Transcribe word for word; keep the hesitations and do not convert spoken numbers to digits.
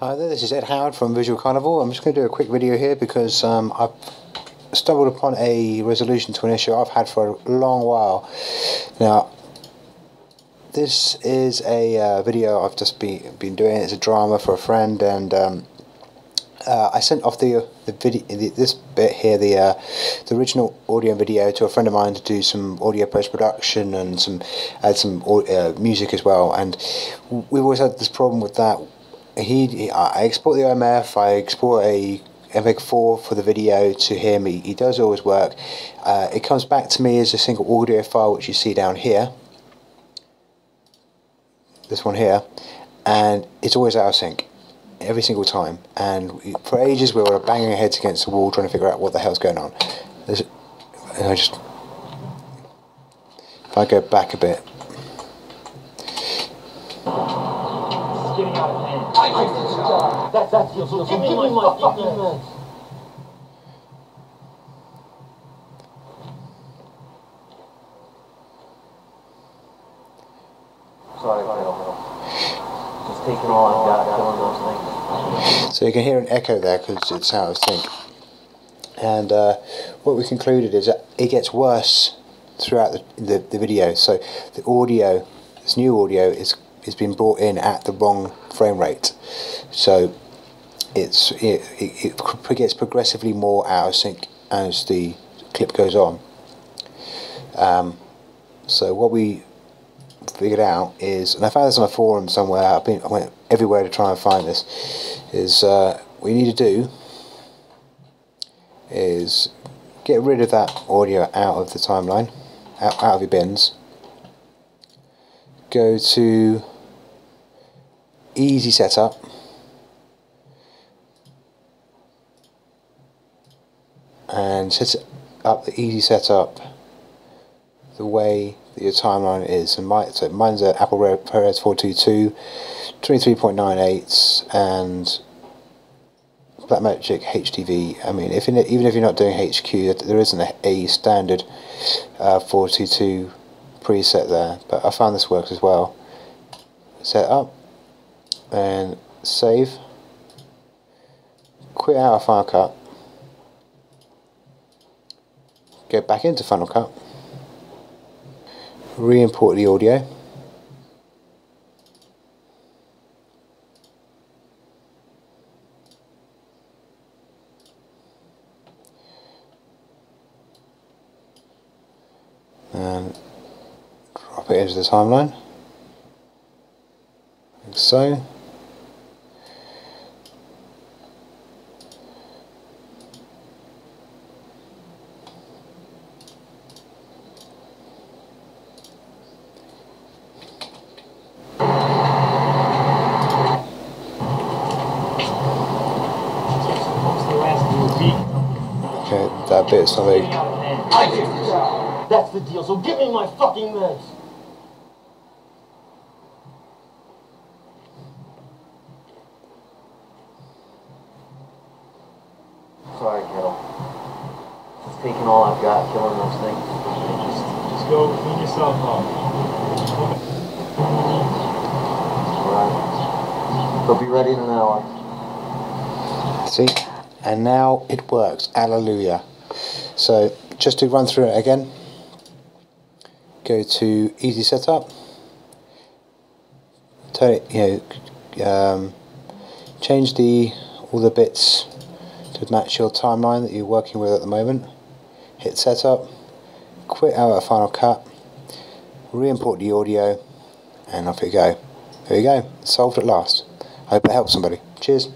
Hi there, this is Ed Howard from Visual Carnival. I'm just going to do a quick video here because um, I've stumbled upon a resolution to an issue I've had for a long while. Now, this is a uh, video I've just be, been doing. It's a drama for a friend, and um, uh, I sent off the the video the, this bit here, the uh, the original audio and video, to a friend of mine to do some audio post production and some add some uh, music as well. And we've always had this problem with that. He, I export the O M F, I export a M F four for the video to him. He, he does all his work. Uh, it comes back to me as a single audio file, which you see down here, this one here, and it's always out of sync every single time. And we, for ages, we were banging our heads against the wall trying to figure out what the hell's going on. There's, and I just, if I go back a bit. That, that's your solution. Give me my, my fucking hands. Sorry, Phil. Just taking all I've got doing those things. So you can hear an echo there because it's out of sync. And uh, what we concluded is that it gets worse throughout the, the, the video. So the audio, this new audio, is it's been brought in at the wrong frame rate, so it's it, it, it gets progressively more out of sync as the clip goes on. Um, so what we figured out is, and I found this on a forum somewhere, I've been, I went everywhere to try and find this, is uh, what you need to do is get rid of that audio out of the timeline, out, out of your bins, go to easy setup, and set up the easy setup the way that your timeline is. And my, so mine's at Apple ProRes four two two, twenty-three point nine eight, and Blackmagic H D V. I mean, if you're, even if you're not doing H Q, there isn't a, a standard uh, four two two preset there, but I found this works as well. Set up and save, quit out of Final Cut, go back into Final Cut, re-import the audio, and drop it into the timeline, like so. Okay, that bit's not big. That's the deal, so give me my fucking meds. Sorry, kiddo. It's taking all I've got, killing those things. Just, just go clean yourself up. Alright. They'll be ready in an hour. See? And now it works. Hallelujah. So, just to run through it again. Go to easy setup. Turn it, you know, um, change the all the bits to match your timeline that you're working with at the moment. Hit setup, quit out of Final Cut, re-import the audio, and off you go. There you go, solved at last. I hope it helps somebody. Cheers.